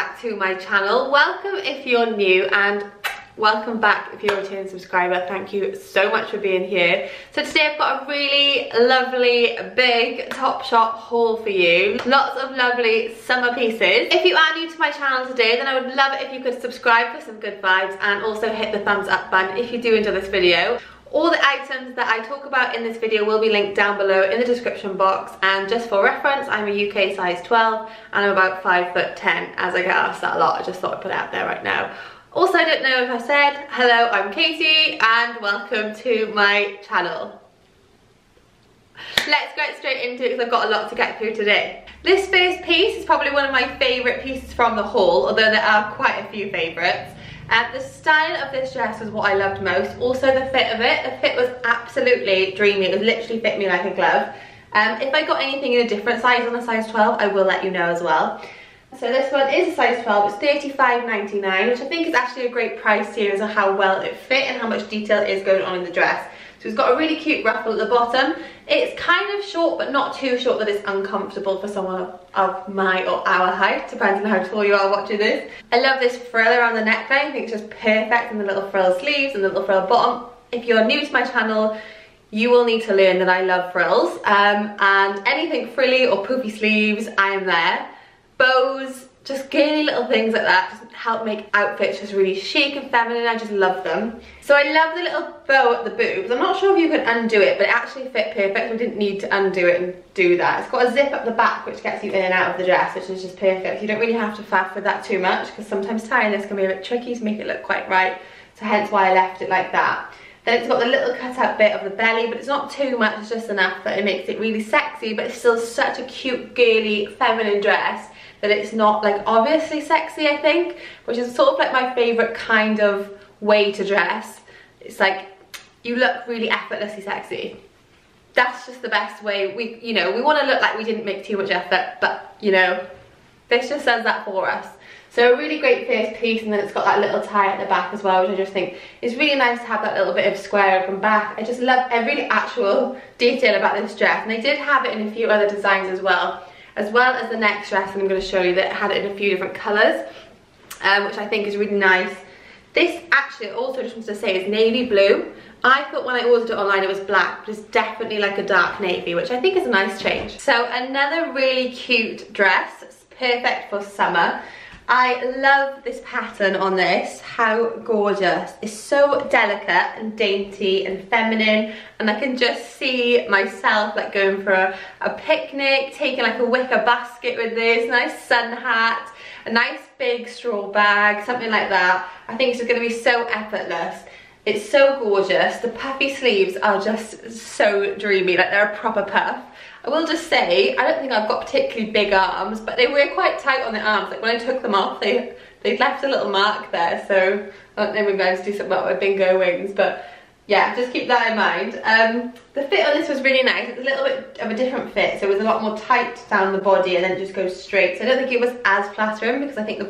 back to my channel. Welcome if you're new, and welcome back if you're a returning subscriber. Thank you so much for being here. So today I've got a really lovely big Topshop haul for you. Lots of lovely summer pieces. If you are new to my channel today, then I would love it if you could subscribe for some good vibes and also hit the thumbs up button if you do enjoy this video. All the items that I talk about in this video will be linked down below in the description box, and just for reference, I'm a UK size 12 and I'm about 5'10", as I get asked that a lot. I just thought I'd put it out there right now. Also, I don't know if I said, hello, I'm Katie and welcome to my channel. Let's get straight into it because I've got a lot to get through today. This first piece is probably one of my favourite pieces from the haul, although there are quite a few favourites. The style of this dress was what I loved most. Also the fit of it. The fit was absolutely dreamy. It literally fit me like a glove. If I got anything in a different size on a size 12, I will let you know as well. So this one is a size 12, it's £35.99, which I think is actually a great price here as to how well it fit and how much detail is going on in the dress. So it's got a really cute ruffle at the bottom. It's kind of short, but not too short that it's uncomfortable for someone of my or our height, depending on how tall you are watching this. I love this frill around the neckline. I think it's just perfect, and the little frill sleeves and the little frill bottom. If you're new to my channel, you will need to learn that I love frills. And anything frilly or poofy sleeves, I am there. Bows, just girly little things like that just help make outfits just really chic and feminine. I just love them. So I love the little bow at the boobs. I'm not sure if you can undo it, but it actually fit perfect. We didn't need to undo it and do that. It's got a zip up the back which gets you in and out of the dress, which is just perfect. You don't really have to faff with that too much because sometimes tying this can be a bit tricky to make it look quite right. So hence why I left it like that. Then it's got the little cut out bit of the belly, but it's not too much, it's just enough that it makes it really sexy, but it's still such a cute, girly, feminine dress that it's not like obviously sexy, I think, which is sort of like my favourite kind of way to dress. It's like you look really effortlessly sexy. That's just the best way. We want to look like we didn't make too much effort, but you know, this just says that for us. So a really great first piece, and then it's got that little tie at the back as well, which I just think is really nice to have that little bit of square up and back. I just love every actual detail about this dress, and I did have it in a few other designs as well as the next dress that I'm going to show you that had it in a few different colours, which I think is really nice. This actually, also just wanted to say, is navy blue. I thought when I ordered it online it was black, but it's definitely like a dark navy, which I think is a nice change. So another really cute dress, it's perfect for summer. I love this pattern on this, how gorgeous. It's so delicate and dainty and feminine, and I can just see myself like going for a picnic, taking like a wicker basket with this, nice sun hat, a nice big straw bag, something like that. I think it's just gonna be so effortless. It's so gorgeous. The puffy sleeves are just so dreamy, like they're a proper puff. I will just say, I don't think I've got particularly big arms, but they were quite tight on the arms. Like when I took them off, they left a little mark there. So I don't know, maybe I just do something about my bingo wings, but yeah, just keep that in mind. The fit on this was really nice. It's a little bit of a different fit, so it was a lot more tight down the body and then it just goes straight. So I don't think it was as flattering because I think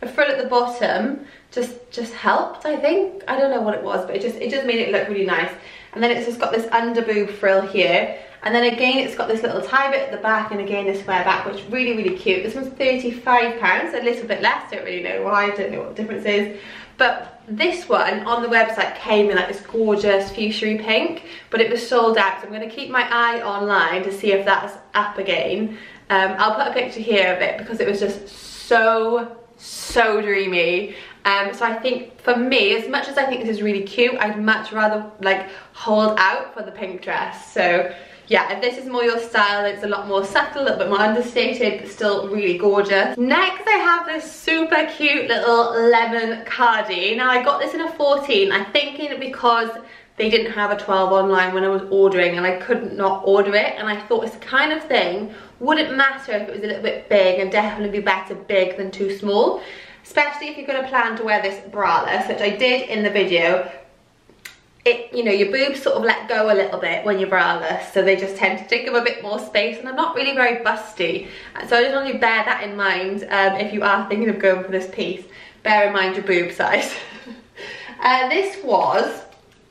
the frill at the bottom just helped, I think. I don't know what it was, but it just made it look really nice. And then it's just got this under boob frill here. And then again, it's got this little tie bit at the back, and again this square back, which is really, really cute. This one's £35, a little bit less. Don't really know why. I don't know what the difference is. But this one on the website came in like this gorgeous fuchsia pink, but it was sold out. So I'm going to keep my eye online to see if that's up again. I'll put a picture here of it because it was just so dreamy. So I think for me, as much as I think this is really cute, I'd much rather like hold out for the pink dress. So yeah, if this is more your style, it's a lot more subtle, a little bit more understated, but still really gorgeous. Next, I have this super cute little lemon cardi. Now, I got this in a 14. I'm thinking because they didn't have a 12 online when I was ordering, and I couldn't not order it, and I thought it's the kind of thing, wouldn't matter if it was a little bit big, and definitely be better big than too small, especially if you're going to plan to wear this braless, which I did in the video. You know, your boobs sort of let go a little bit when you're braless, so they just tend to take up a bit more space, and I'm not really very busty, so I just want you to bear that in mind. If you are thinking of going for this piece, bear in mind your boob size. This was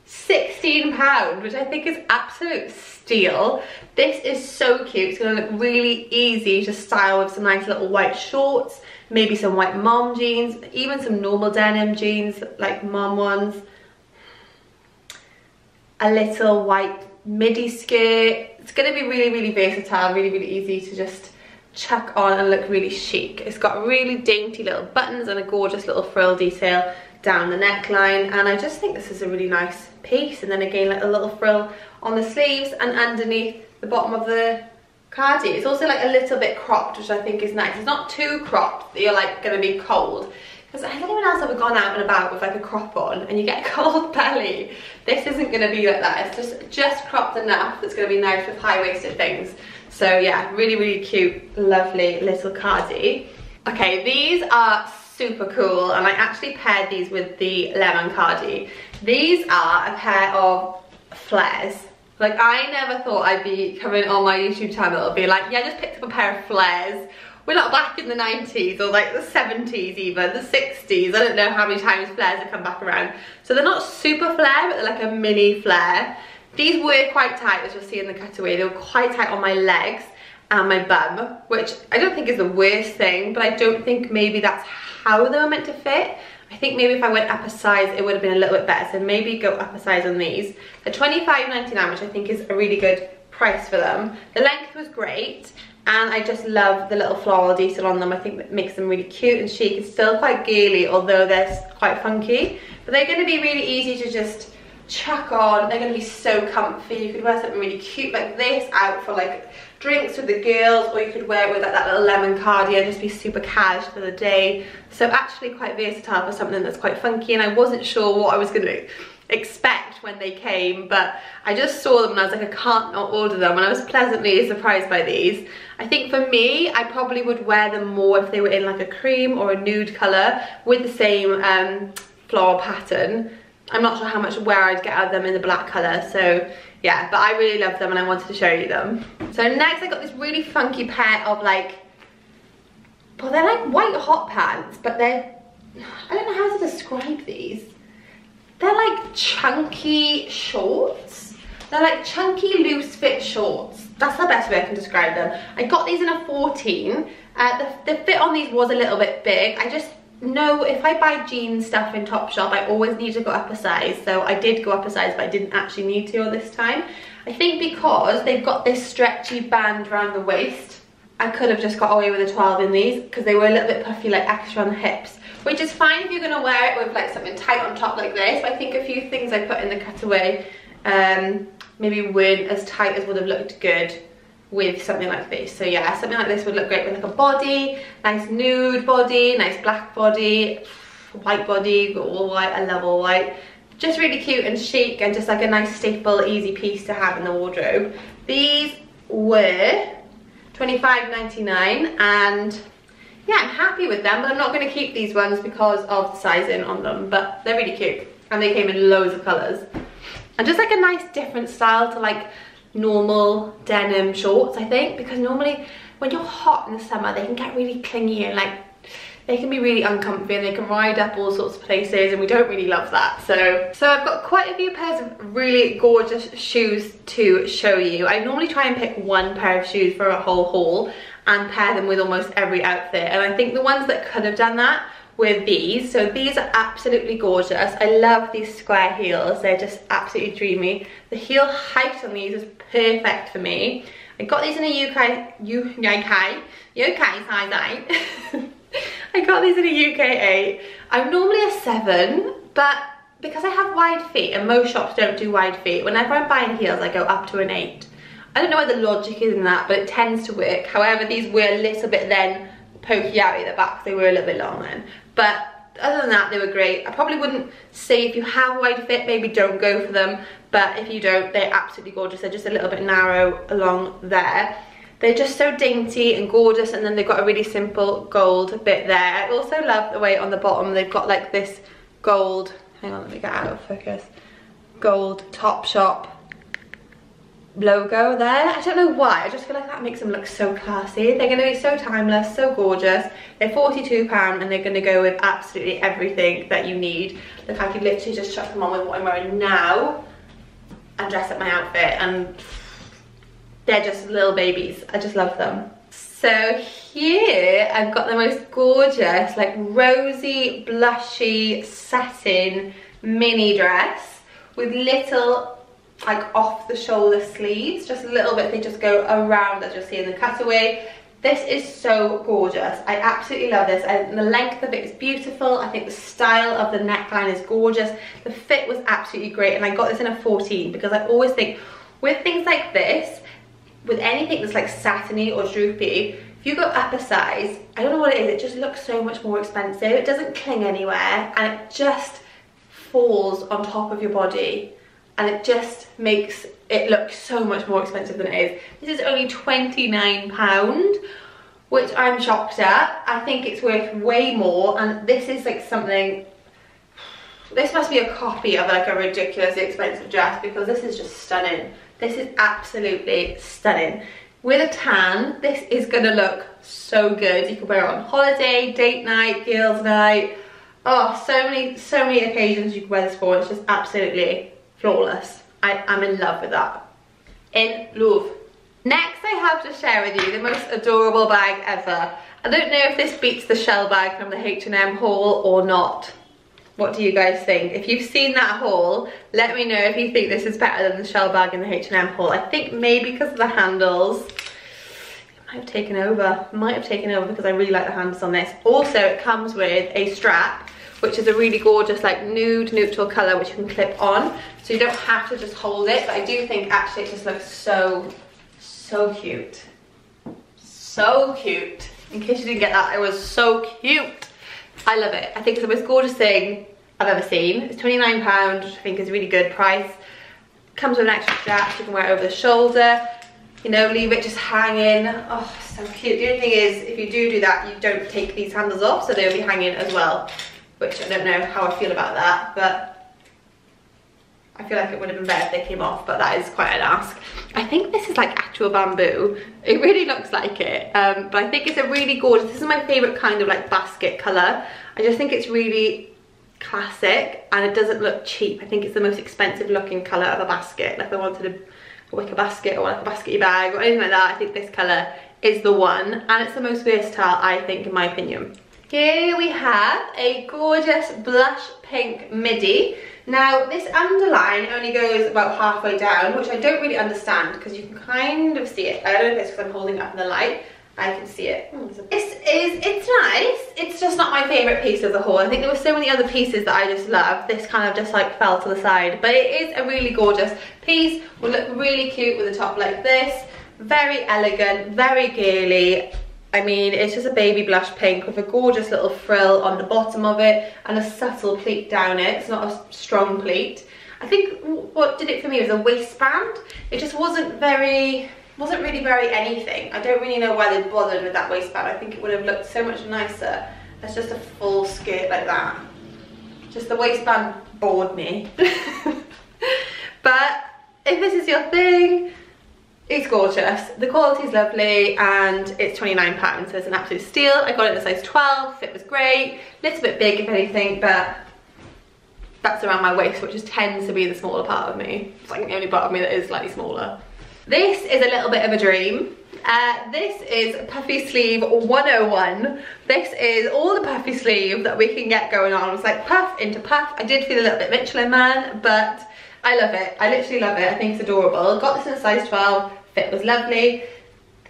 £16, which I think is absolute steal. This is so cute. It's going to look really easy to style with some nice little white shorts, maybe some white mom jeans, even some normal denim jeans, like mom ones. A little white midi skirt. It's going to be really, really versatile, really, really easy to just chuck on and look really chic. It's got really dainty little buttons and a gorgeous little frill detail down the neckline, and I just think this is a really nice piece. And then again, like a little frill on the sleeves and underneath the bottom of the cardi. It's also like a little bit cropped, which I think is nice. It's not too cropped that you're like going to be cold, because has anyone else ever gone out and about with like a crop on and you get a cold belly? This isn't going to be like that. It's just cropped enough that's going to be nice with high-waisted things. So yeah, really, really cute, lovely little cardi. Okay, these are super cool, and I actually paired these with the lemon cardi. These are a pair of flares. Like, I never thought I'd be coming on my YouTube channel and be like, yeah, I just picked up a pair of flares. We're not back in the 90s or like the 70s even, the 60s. I don't know how many times flares have come back around. So they're not super flare, but they're like a mini flare. These were quite tight, as you'll see in the cutaway. They were quite tight on my legs and my bum, which I don't think is the worst thing, but I don't think maybe that's how they were meant to fit. I think maybe if I went up a size, it would have been a little bit better. So maybe go up a size on these. They're £25.99, which I think is a really good price for them. The length was great, and I just love the little floral detail on them. I think that makes them really cute and chic. It's still quite girly, although they're quite funky. But they're going to be really easy to just chuck on. They're going to be so comfy. You could wear something really cute like this out for like drinks with the girls, or you could wear it with like that little lemon cardi and just be super cash for the day. So actually quite versatile for something that's quite funky, and I wasn't sure what I was going to expect when they came, but I just saw them and I was like, I can't not order them, and I was pleasantly surprised by these. I think for me, I probably would wear them more if they were in like a cream or a nude colour with the same floral pattern. I'm not sure how much wear I'd get out of them in the black colour, so yeah, but I really love them and I wanted to show you them. So next I got this really funky pair of like, well, they're like white hot pants, but they're, I don't know how to describe these. They're like chunky shorts. They're like chunky loose fit shorts. That's the best way I can describe them. I got these in a 14. The fit on these was a little bit big. I just know if I buy jean stuff in Topshop, I always need to go up a size. So I did go up a size, but I didn't actually need to this time. I think because they've got this stretchy band around the waist. I could have just got away with a 12 in these because they were a little bit puffy, like extra on the hips, which is fine if you're going to wear it with like something tight on top like this. I think a few things I put in the cutaway maybe weren't as tight as would have looked good with something like this. So yeah, something like this would look great with like a body, nice nude body, nice black body, white body, all white. I love all white. Just really cute and chic, and just like a nice staple, easy piece to have in the wardrobe. These were £25.99, and yeah, I'm happy with them, but I'm not going to keep these ones because of the sizing on them, but they're really cute and they came in loads of colours. And just like a nice different style to like normal denim shorts, I think, because normally when you're hot in the summer they can get really clingy and like they can be really uncomfy and they can ride up all sorts of places, and we don't really love that. So I've got quite a few pairs of really gorgeous shoes to show you. I normally try and pick one pair of shoes for a whole haul and pair them with almost every outfit, and I think the ones that could have done that were these. So these are absolutely gorgeous. I love these square heels. They're just absolutely dreamy. The heel height on these is perfect for me. I got these in a UK size 8. I got these in a UK 8. I'm normally a 7, but because I have wide feet, and most shops don't do wide feet, whenever I'm buying heels I go up to an 8. I don't know what the logic is in that, but it tends to work. However, these were a little bit then pokey out at the back, they were a little bit long then. But other than that, they were great. I probably wouldn't say if you have wide fit, maybe don't go for them, but if you don't, they're absolutely gorgeous. They're just a little bit narrow along there. They're just so dainty and gorgeous, and then they've got a really simple gold bit there. I also love the way on the bottom they've got like this gold, hang on, let me get out of focus, gold Topshop logo there. I don't know why, I just feel like that makes them look so classy. They're going to be so timeless, so gorgeous. They're £42 and they're going to go with absolutely everything that you need. Look, I could literally just chuck them on with what I'm wearing now and dress up my outfit, and They're just little babies. I just love them. So here I've got the most gorgeous, like rosy, blushy, satin mini dress with little, like off the shoulder sleeves, just a little bit. They just go around, as you'll see in the cutaway. This is so gorgeous. I absolutely love this. The length of it is beautiful. I think the style of the neckline is gorgeous. The fit was absolutely great, and I got this in a 14 because I always think with things like this, with anything that's like satiny or droopy, if you go up a size, I don't know what it is, it just looks so much more expensive. It doesn't cling anywhere, and it just falls on top of your body, and it just makes it look so much more expensive than it is. This is only £29, which I'm shocked at. I think it's worth way more, and this is like something, this must be a copy of like a ridiculously expensive dress, because this is just stunning. This is absolutely stunning. With a tan, this is gonna look so good. You can wear it on holiday, date night, girls' night. Oh, so many occasions you can wear this for. It's just absolutely flawless. I'm in love with that. In love. Next, I have to share with you the most adorable bag ever. I don't know if this beats the shell bag from the H&M haul or not. What do you guys think? If you've seen that haul, let me know if you think this is better than the shell bag in the H&M haul. I think maybe because of the handles, it might have taken over. It might have taken over because I really like the handles on this. Also, it comes with a strap, which is a really gorgeous, like nude, neutral color, which you can clip on. So you don't have to just hold it, but I do think actually it just looks so, so cute. So cute. In case you didn't get that, it was so cute. I love it. I think it's the most gorgeous thing I've ever seen. It's £29, which I think is a really good price. Comes with an extra strap, so you can wear it over the shoulder. You know, leave it just hanging. Oh, so cute. The only thing is, if you do that, you don't take these handles off, so they'll be hanging as well. Which I don't know how I feel about that, but I feel like it would have been better if they came off, but that is quite an ask. I think this is like actual bamboo. It really looks like it, but I think it's a really gorgeous, this is my favourite kind of like basket colour. I just think it's really classic, and it doesn't look cheap. I think it's the most expensive looking colour of a basket. Like if I wanted a wicker basket or like a baskety bag or anything like that, I think this colour is the one, and it's the most versatile, I think, in my opinion. Here we have a gorgeous blush pink midi. Now this underline only goes about halfway down, which I don't really understand because you can kind of see it. I don't know if it's because I'm holding it up in the light. I can see it. It's nice. It's just not my favourite piece of the haul. I think there were so many other pieces that I just loved. This kind of just like fell to the side, but it is a really gorgeous piece. Will look really cute with a top like this. Very elegant, very girly. I mean, it's just a baby blush pink with a gorgeous little frill on the bottom of it and a subtle pleat down it. It's not a strong pleat. I think what did it for me was a waistband. It just wasn't really very anything. I don't really know why they bothered with that waistband. I think it would have looked so much nicer as just a full skirt like that. Just the waistband bored me. But if this is your thing, it's gorgeous, the quality is lovely, and it's £29, so it's an absolute steal. I got it in a size 12, fit was great, little bit big if anything, but that's around my waist, which just tends to be the smaller part of me. It's like the only part of me that is slightly smaller. This is a little bit of a dream. This is puffy sleeve 101. This is all the puffy sleeve that we can get going on. It's like puff into puff. I did feel a little bit Michelin Man, but I love it. I literally love it. I think it's adorable. Got this in a size 12. Fit was lovely.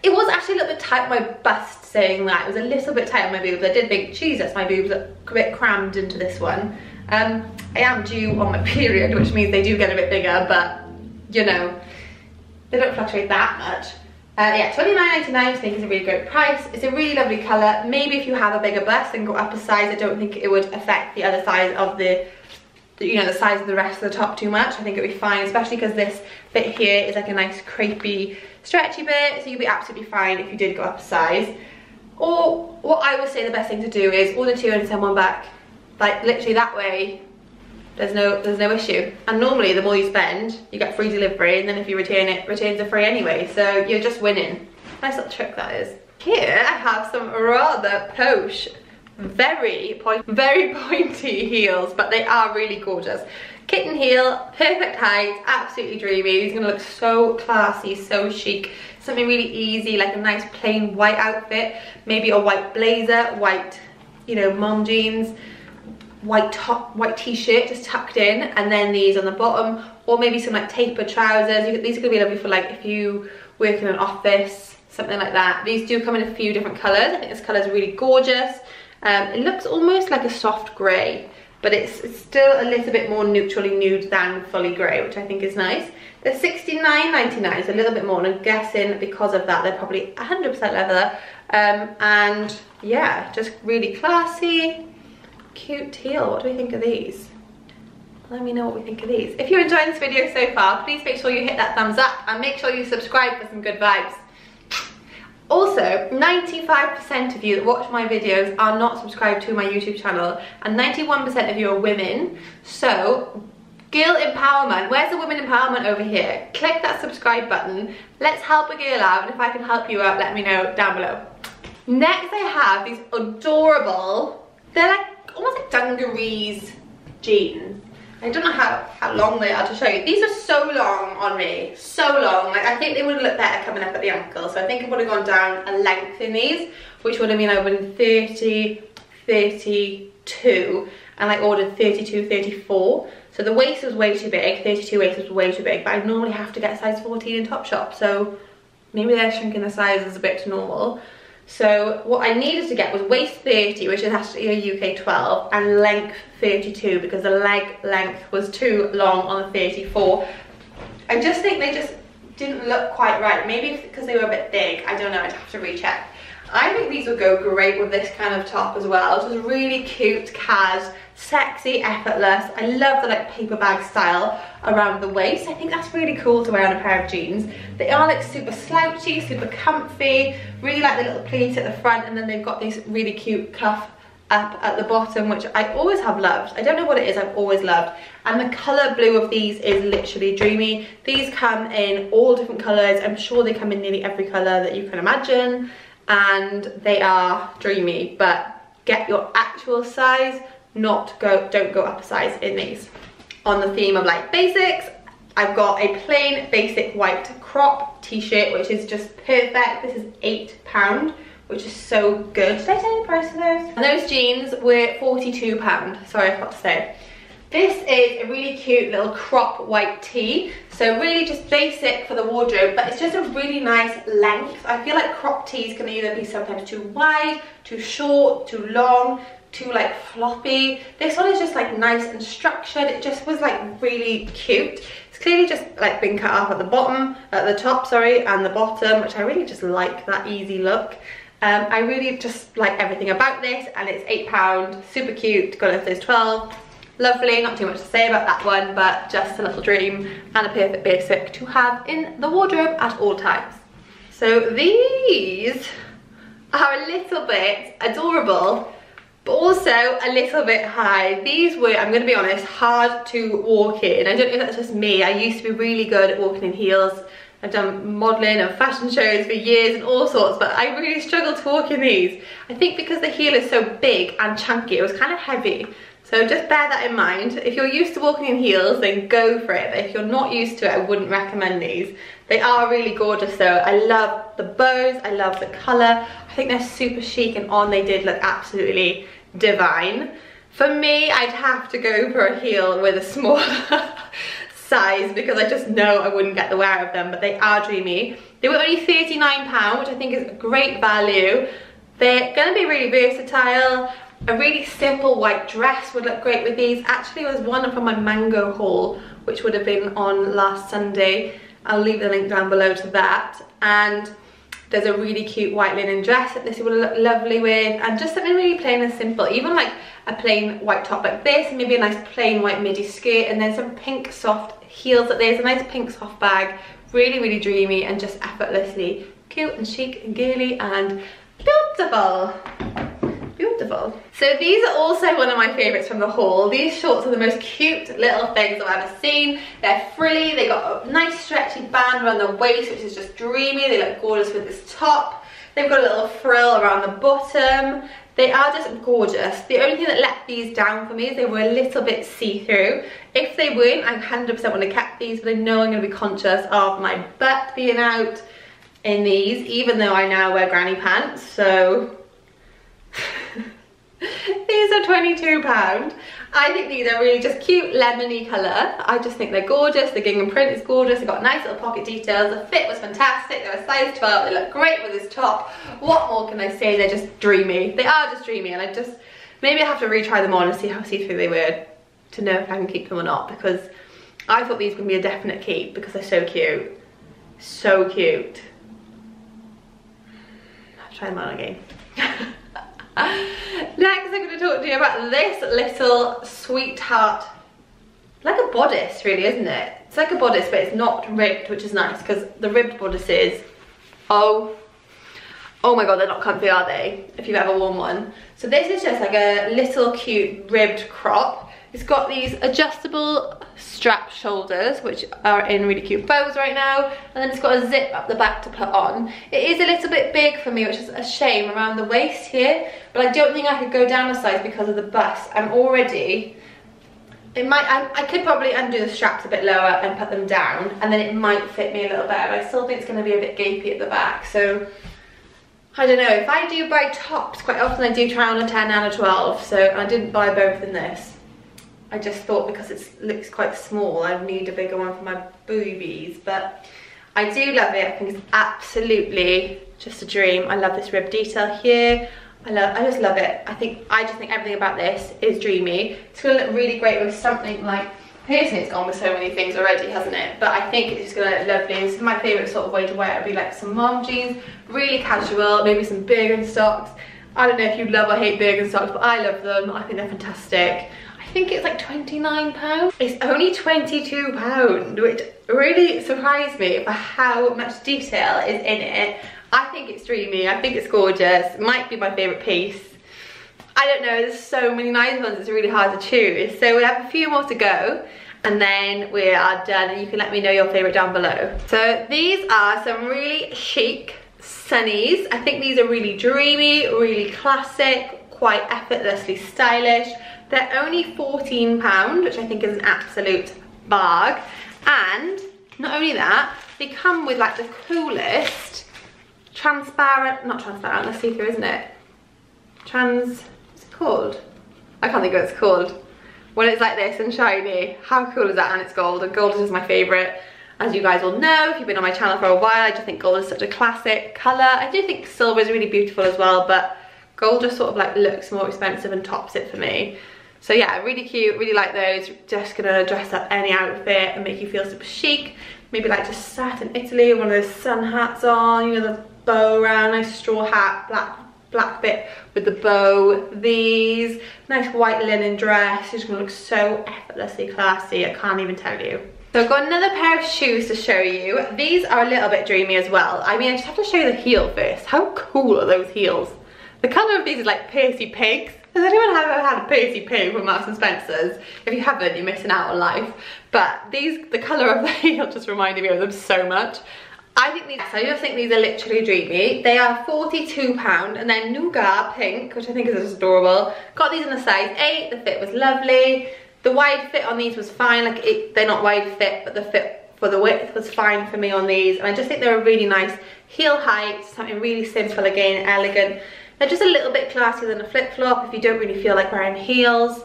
It was actually a little bit tight on my bust, saying that. It was a little bit tight on my boobs. I did think, Jesus, my boobs are a bit crammed into this one. I am due on my period, which means they do get a bit bigger, but, you know, they don't fluctuate that much. Yeah, £29.99 I think is a really great price. It's a really lovely colour. Maybe if you have a bigger bust and go up a size, I don't think it would affect the other size of the, you know, the size of the rest of the top too much. I think it'd be fine, especially because this bit here is like a nice crepey stretchy bit, so you'd be absolutely fine if you did go up a size. Or what I would say the best thing to do is order two and send one back, like literally that way there's no issue. And normally the more you spend, you get free delivery, and then if you return it, returns are free anyway, so you're just winning. Nice little trick that is. Here I have some rather posh, very pointy heels, but they are really gorgeous. Kitten heel, perfect height, absolutely dreamy. He's gonna look so classy, so chic. Something really easy, like a nice plain white outfit, maybe a white blazer, white, you know, mom jeans, white top, white t-shirt just tucked in, and then these on the bottom, or maybe some like taper trousers. These are gonna be lovely for like if you work in an office, something like that. These do come in a few different colors. I think this color is really gorgeous. It looks almost like a soft grey, but it's still a little bit more neutrally nude than fully grey, which I think is nice. They're $69.99, so a little bit more, and I'm guessing because of that they're probably 100% leather. And yeah, just really classy, cute teal. What do we think of these? Let me know what we think of these. If you're enjoying this video so far, please make sure you hit that thumbs up and make sure you subscribe for some good vibes. Also, 95% of you that watch my videos are not subscribed to my YouTube channel, and 91% of you are women. So, girl empowerment. Where's the women empowerment over here? Click that subscribe button. Let's help a girl out, and if I can help you out, let me know down below. Next, I have these adorable, they're like almost like dungarees jeans. I don't know how long they are to show you. These are so long on me, so long. Like I think they would have looked better coming up at the ankle. So I think I would have gone down a length in these, which would have been over 30, 32, and I ordered 32, 34. So the waist was way too big, 32 waist was way too big, but I normally have to get size 14 in Topshop. So maybe they're shrinking the sizes a bit to normal. So what I needed to get was waist 30, which is actually a UK 12, and length 32, because the leg length was too long on the 34. I just think they just didn't look quite right. Maybe because they were a bit big. I don't know, I'd have to recheck. I think these would go great with this kind of top as well. Just really cute, casual, sexy, effortless. I love the like paper bag style around the waist. I think that's really cool to wear on a pair of jeans. They are like super slouchy, super comfy. Really like the little pleats at the front, and then they've got this really cute cuff up at the bottom, which I always have loved. I don't know what it is, I've always loved. And the colour blue of these is literally dreamy. These come in all different colours. I'm sure they come in nearly every colour that you can imagine. And they are dreamy, but get your actual size, don't go up a size in these. On the theme of like basics, I've got a plain basic white crop t-shirt, which is just perfect. This is £8, which is so good. Did I tell you the price of those? And those jeans were £42, sorry I forgot to say. This is a really cute little crop white tee, so really just basic for the wardrobe, but it's just a really nice length. I feel like crop tees can either be sometimes too wide, too short, too long, too like floppy. This one is just like nice and structured. It just was like really cute. It's clearly just like been cut off at the top, sorry, and the bottom, which I really just like that easy look. I really just like everything about this, and it's £8, super cute, got it for those 12. Lovely, not too much to say about that one, but just a little dream and a perfect basic to have in the wardrobe at all times. So these are a little bit adorable, but also a little bit high. These were, I'm going to be honest, hard to walk in. I don't know if that's just me. I used to be really good at walking in heels. I've done modelling and fashion shows for years and all sorts, but I really struggled to walk in these. I think because the heel is so big and chunky, it was kind of heavy. So just bear that in mind. If you're used to walking in heels, then go for it. But if you're not used to it, I wouldn't recommend these. They are really gorgeous though. I love the bows, I love the colour. I think they're super chic, and on they did look absolutely divine. For me, I'd have to go for a heel with a smaller size, because I just know I wouldn't get the wear of them, but they are dreamy. They were only £39, which I think is a great value. They're gonna be really versatile. A really simple white dress would look great with these. Actually, there was one from my mango haul, which would have been on last Sunday. I'll leave the link down below to that. And there's a really cute white linen dress that this would look lovely with. And just something really plain and simple. Even like a plain white top like this, maybe a nice plain white midi skirt, and then some pink soft heels like this. A nice pink soft bag. Really, really dreamy and just effortlessly cute and chic and girly and beautiful. Beautiful. So these are also one of my favourites from the haul. These shorts are the most cute little things I've ever seen. They're frilly, they got a nice stretchy band around the waist, which is just dreamy. They look gorgeous with this top. They've got a little frill around the bottom. They are just gorgeous. The only thing that let these down for me is they were a little bit see-through. If they weren't, I 100% would have kept these, but I know I'm going to be conscious of my butt being out in these, even though I now wear granny pants, so... These are £22. I think these are really just cute lemony colour. I just think they're gorgeous. The gingham print is gorgeous. They've got nice little pocket details. The fit was fantastic. They're a size 12. They look great with this top. What more can I say? They're just dreamy. They are just dreamy, and I just, maybe I have to retry them on and see how see-through they were to know if I can keep them or not, because I thought these were going to be a definite keep because they're so cute. So cute. I'll try them on again. Next, I'm going to talk to you about this little sweetheart, like a bodice really, isn't it? It's like a bodice, but it's not ribbed, which is nice, because the ribbed bodices, oh my god, they're not comfy, are they, if you've ever worn one. So this is just like a little cute ribbed crop. It's got these adjustable strap shoulders, which are in really cute bows right now, and then it's got a zip up the back to put on. It is a little bit big for me, which is a shame, around the waist here, but I don't think I could go down a size because of the bust. I'm already, it might, I could probably undo the straps a bit lower and put them down, and then it might fit me a little better. I still think it's going to be a bit gapey at the back, so I don't know. If I do buy tops, quite often I do try on a 10 and a 12, so I didn't buy both in this. I just thought because it looks quite small, I need a bigger one for my boobies, but I do love it. I think it's absolutely just a dream. I love this rib detail here. I just love it. I just think everything about this is dreamy. It's gonna look really great with something like piercing. It's gone with so many things already, hasn't it? But I think it's just gonna look lovely. This is my favorite sort of way to wear it. Would be like some mom jeans, really casual, maybe some Birkenstocks. I don't know if you love or hate Birkenstocks, but I love them. I think they're fantastic. I think it's like £29. It's only £22, which really surprised me for how much detail is in it. I think it's dreamy. I think it's gorgeous. It might be my favourite piece. I don't know. There's so many nice ones. It's really hard to choose. So we'll have a few more to go, and then we are done. And you can let me know your favourite down below. So these are some really chic sunnies. I think these are really dreamy, really classic, quite effortlessly stylish. They're only £14, which I think is an absolute barg. And not only that, they come with like the coolest transparent, not transparent, that's see-through, isn't it? What's it called? I can't think of what it's called. When it's like this and shiny. How cool is that? And it's gold, and gold is just my favourite. As you guys will know, if you've been on my channel for a while, I just think gold is such a classic colour. I do think silver is really beautiful as well, but gold just sort of like looks more expensive and tops it for me. So yeah, really cute, really like those. Just gonna dress up any outfit and make you feel super chic. Maybe like just sat in Italy, one of those sun hats on, you know, the bow around, nice straw hat, black bit with the bow. These, nice white linen dress. It's gonna look so effortlessly classy, I can't even tell you. So I've got another pair of shoes to show you. These are a little bit dreamy as well. I mean, I just have to show you the heel first. How cool are those heels? The colour of these is like Percy Pigs. Has anyone ever had a Percy Pig from Marks and Spencers? If you haven't, you're missing out on life. But these, the colour of the heel just reminded me of them so much. I just think these are literally dreamy. They are £42 and they're nougat pink, which I think is just adorable. Got these in a size 8, the fit was lovely. The wide fit on these was fine, like they're not wide fit, but the fit for the width was fine for me on these. And I just think they're a really nice heel height, something really simple again, elegant. They're just a little bit classier than a flip-flop if you don't really feel like wearing heels.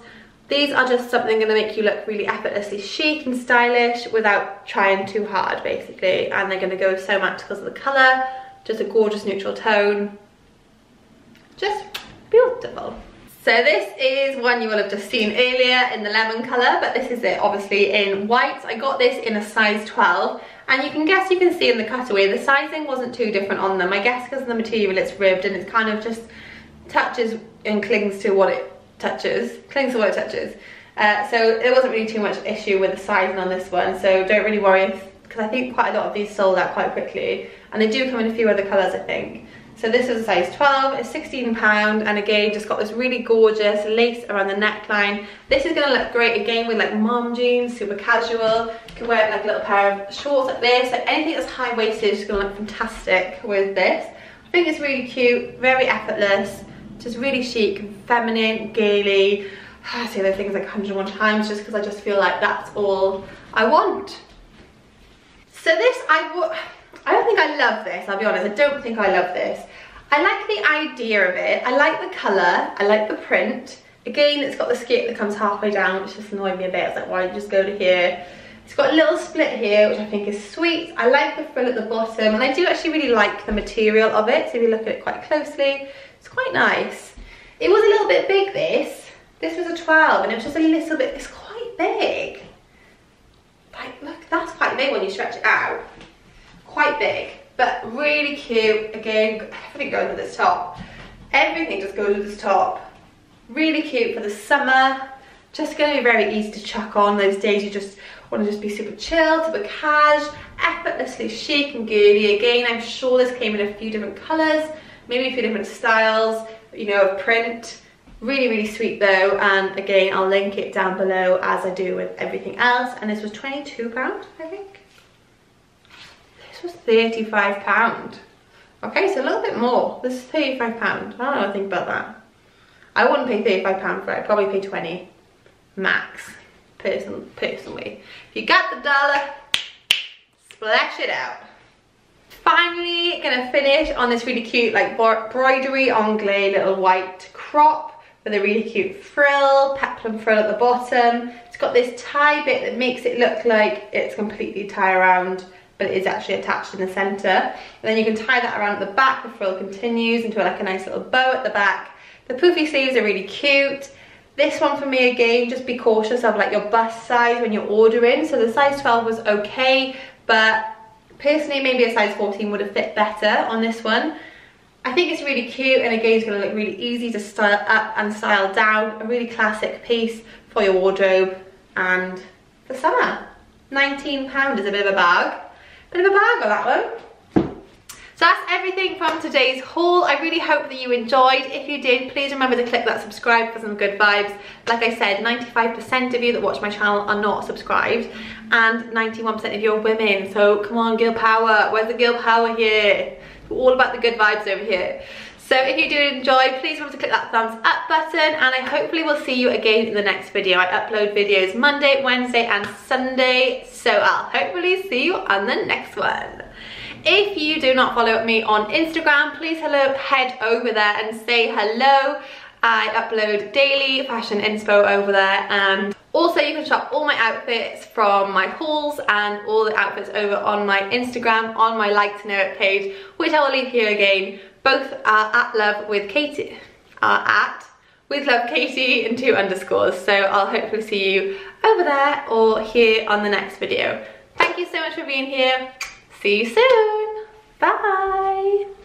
These are just something going to make you look really effortlessly chic and stylish without trying too hard, basically. And they're going to go so much because of the colour. Just a gorgeous neutral tone. Just beautiful. So this is one you will have just seen earlier in the lemon colour, but this is it obviously in white. I got this in a size 12, and you can guess, you can see in the cutaway, the sizing wasn't too different on them. I guess because of the material, it's ribbed and it's kind of just touches and clings to what it touches. So there wasn't really too much issue with the sizing on this one, so don't really worry, because I think quite a lot of these sold out quite quickly, and they do come in a few other colours, I think. So this is a size 12, it's £16, and again, just got this really gorgeous lace around the neckline. This is gonna look great again with like mom jeans, super casual. You can wear like a little pair of shorts like this, like anything that's high-waisted is gonna look fantastic with this. I think it's really cute, very effortless, Just really chic and feminine, girly. I say those things like 101 times just because I just feel like that's all I want. So this, I don't think I love this, I'll be honest. I don't think I love this. I like the idea of it. I like the colour. I like the print. Again, it's got the skirt that comes halfway down, which just annoyed me a bit. It's like, why don't you just go to here? It's got a little split here, which I think is sweet. I like the frill at the bottom, and I do actually really like the material of it. So if you look at it quite closely, it's quite nice. It was a little bit big, this. This was a 12, and it was just a little bit, it's quite big. Like, look, that's quite big when you stretch it out. Quite big, but really cute. Again, everything goes with this top. Everything just goes with this top. Really cute for the summer. Just going to be very easy to chuck on those days you just want to just be super chill, super cash, effortlessly chic and girly. Again, I'm sure this came in a few different colours, maybe a few different styles, you know, of print. Really, really sweet though, and again, I'll link it down below as I do with everything else. And this was £22, I think. This was £35. Okay, so a little bit more. This is £35. I don't know what I think about that. I wouldn't pay £35 for it, I'd probably pay 20 max, personally. If you got the dollar, splash it out. Finally, gonna finish on this really cute, like, broidery anglais little white crop with a really cute frill, peplum frill at the bottom. It's got this tie bit that makes it look like it's completely tie around, but it is actually attached in the centre. And then you can tie that around at the back, the frill continues into like a nice little bow at the back. The poofy sleeves are really cute. This one for me, again, just be cautious of like your bust size when you're ordering. So the size 12 was okay, but personally maybe a size 14 would have fit better on this one. I think it's really cute, and again, it's going to look really easy to style up and style down. A really classic piece for your wardrobe and the summer. £19 is a bit of a bag. Bit of a bag on that one. So that's everything from today's haul. I really hope that you enjoyed. If you did, please remember to click that subscribe for some good vibes. Like I said, 95% of you that watch my channel are not subscribed, and 91% of you are women. So come on, girl power. Where's the girl power here? We're all about the good vibes over here. So if you do enjoy, please remember to click that thumbs up button, and I hopefully will see you again in the next video. I upload videos Monday, Wednesday and Sunday, so I'll hopefully see you on the next one. If you do not follow me on Instagram, please head over there and say hello. I upload daily fashion inspo over there, and also you can shop all my outfits from my hauls and all the outfits over on my Instagram on my Like to Know It page, which I will leave here again. Both are at with love Katie and 2 underscores. So I'll hopefully see you over there or here on the next video. Thank you so much for being here. See you soon. Bye.